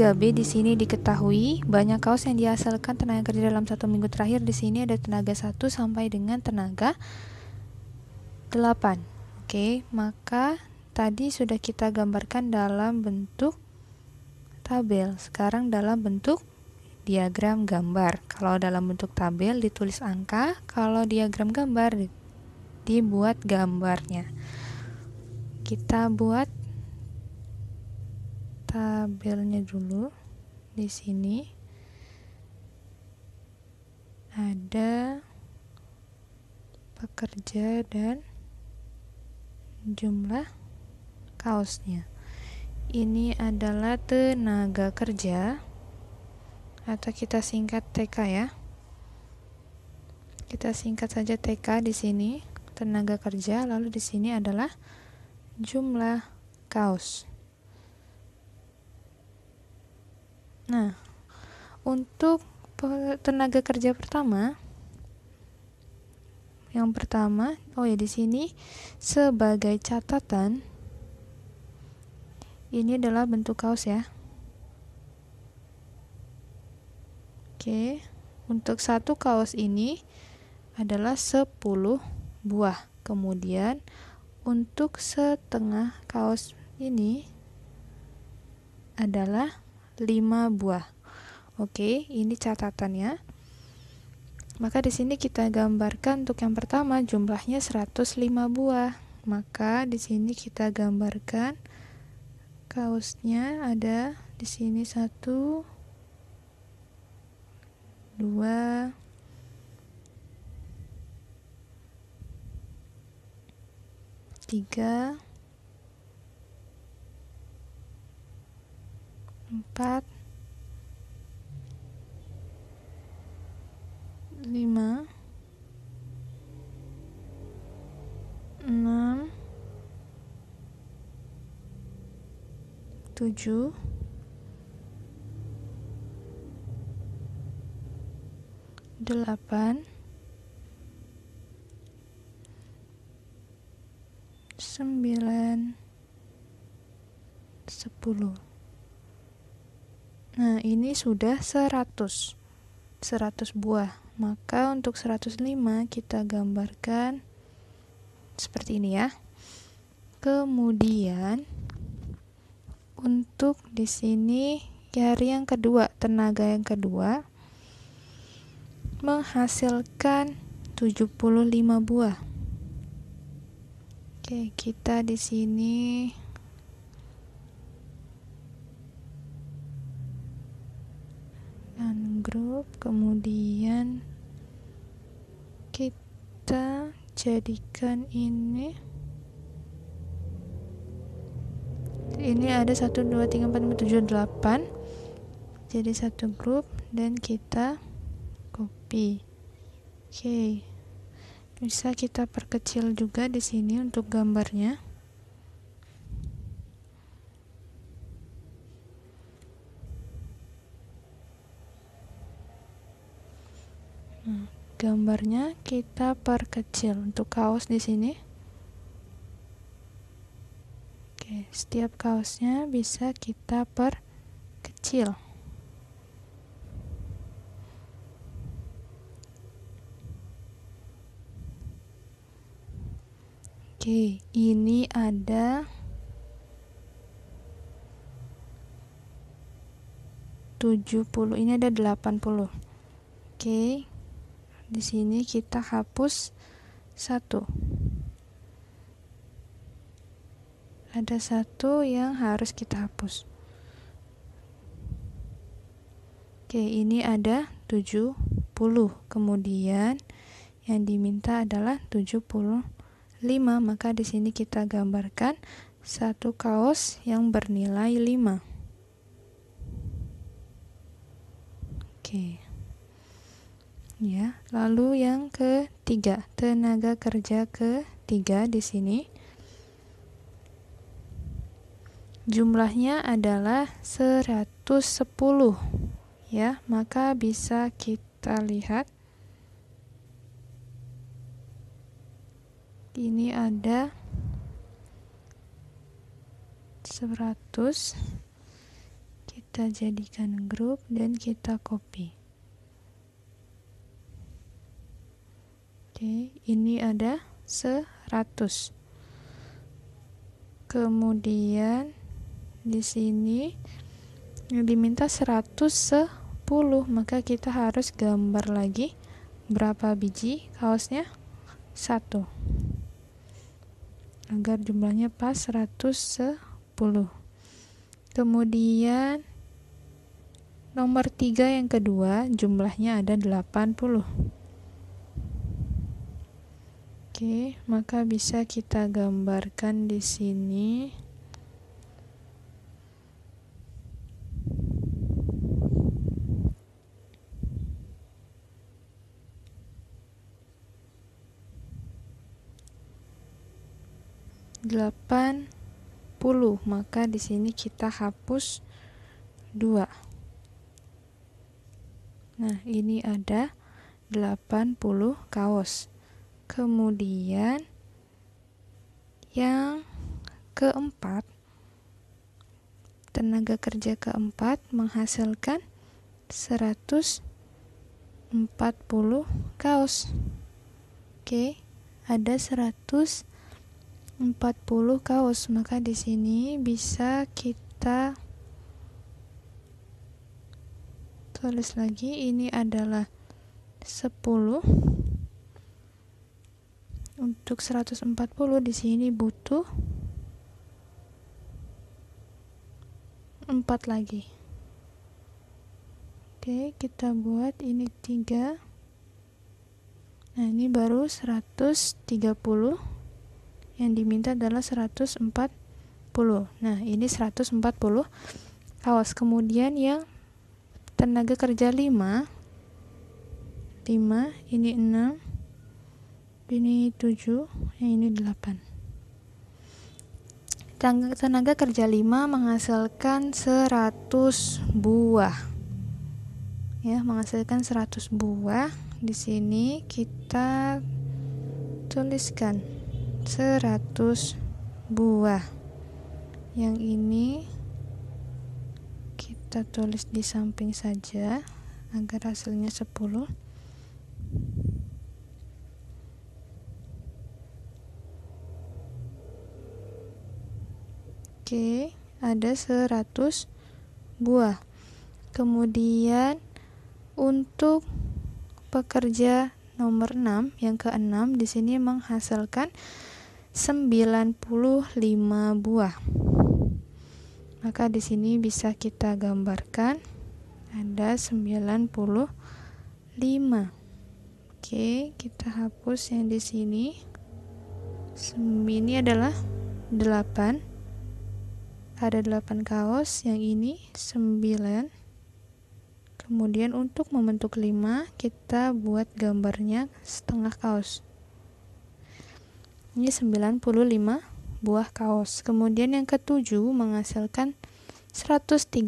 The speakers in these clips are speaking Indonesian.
3B di sini diketahui banyak kaos yang dihasilkan tenaga kerja dalam satu minggu terakhir. Di sini ada tenaga 1 sampai dengan tenaga 8. Oke, maka tadi sudah kita gambarkan dalam bentuk tabel. Sekarang dalam bentuk diagram gambar. Kalau dalam bentuk tabel ditulis angka, kalau diagram gambar dibuat gambarnya. Kita buat tabelnya dulu. Di sini ada pekerja dan jumlah kaosnya. Ini adalah tenaga kerja, atau kita singkat TK ya. Kita singkat saja TK di sini, tenaga kerja, lalu di sini adalah jumlah kaos. Nah, untuk tenaga kerja pertama, yang pertama, oh ya, di sini sebagai catatan, ini adalah bentuk kaos ya. Oke, untuk satu kaos ini adalah 10 buah. Kemudian untuk setengah kaos ini adalah 5 buah. Oke, ini catatannya. Maka di sini kita gambarkan untuk yang pertama jumlahnya 105 buah. Maka di sini kita gambarkan kaosnya ada di sini 4, 5, 6, 7, 8, 9, 10. Nah, ini sudah 100 buah. Maka untuk 105 kita gambarkan seperti ini ya. Kemudian untuk di sini hari yang kedua, tenaga yang kedua menghasilkan 75 buah. Oke, kita di sini grup, kemudian kita jadikan ini ada 1, 2, 3, 4, 5, 7, 8 jadi satu grup dan kita copy. Oke, bisa kita perkecil juga di sini untuk gambarnya. Gambarnya kita perkecil untuk kaos di sini. Oke, setiap kaosnya bisa kita perkecil. Oke, ini ada 70, ini ada 80. Oke. Di sini kita hapus 1. Ada 1 yang harus kita hapus. Oke, ini ada 70. Kemudian yang diminta adalah 75. Maka di sini kita gambarkan satu kaos yang bernilai 5. Oke. Ya, lalu yang ketiga, tenaga kerja ketiga di sini jumlahnya adalah 110 ya. Maka bisa kita lihat ini ada 100, kita jadikan grup dan kita copy. Oke, ini ada 100. Kemudian di sini diminta 110, maka kita harus gambar lagi berapa biji kaosnya, 1, agar jumlahnya pas 110. Kemudian nomor 3 yang kedua jumlahnya ada 80. Oke, maka bisa kita gambarkan di sini. Maka di sini kita hapus 2. Nah, ini ada 80 kaos. Kemudian yang keempat, tenaga kerja keempat menghasilkan 140 kaos. Oke, ada 140 kaos, maka di sini bisa kita tulis lagi. Ini adalah 10 untuk 140. Di sini butuh 4 lagi. Oke, kita buat ini 3. Nah, ini baru 130. Yang diminta adalah 140. Nah, ini 140 kaos. Kemudian yang tenaga kerja 5, ini 6, ini 7, yang ini 8. Tenaga kerja 5 menghasilkan 100 buah. Ya, menghasilkan 100 buah. Di sini kita tuliskan 100 buah. Yang ini kita tulis di samping saja agar hasilnya 10. Oke, ada 100 buah. Kemudian untuk pekerja nomor 6, yang ke-6 di sini menghasilkan 95 buah. Maka di sini bisa kita gambarkan ada 95. Oke, kita hapus yang di sini. Ini adalah 8. Ada 8 kaos, yang ini 9. Kemudian untuk membentuk 5, kita buat gambarnya setengah kaos. Ini 95 buah kaos. Kemudian yang ketujuh menghasilkan 135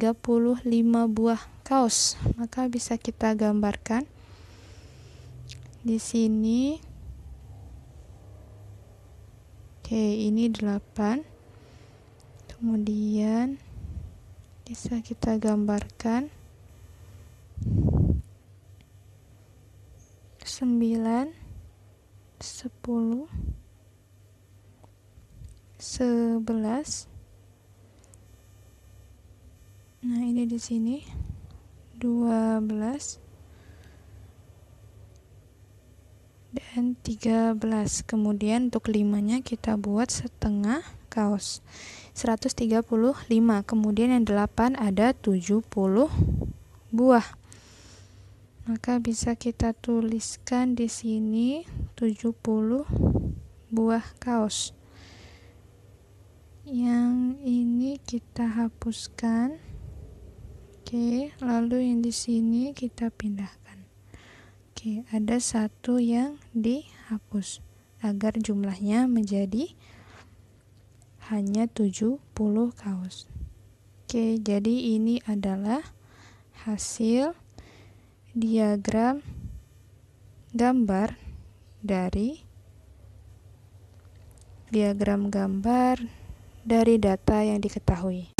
buah kaos. Maka bisa kita gambarkan di sini. Oke, ini 8. Kemudian bisa kita gambarkan 9, 10, 11. Nah, ini di sini 12 dan 13. Kemudian untuk 5-nya kita buat setengah kaos, 135. Kemudian yang 8 ada 70 buah. Maka bisa kita tuliskan di sini 70 buah kaos. Yang ini kita hapuskan. Oke, lalu yang di sini kita pindahkan. Oke, ada 1 yang dihapus agar jumlahnya menjadi hanya 70 kaos. Oke, jadi ini adalah hasil diagram gambar dari data yang diketahui.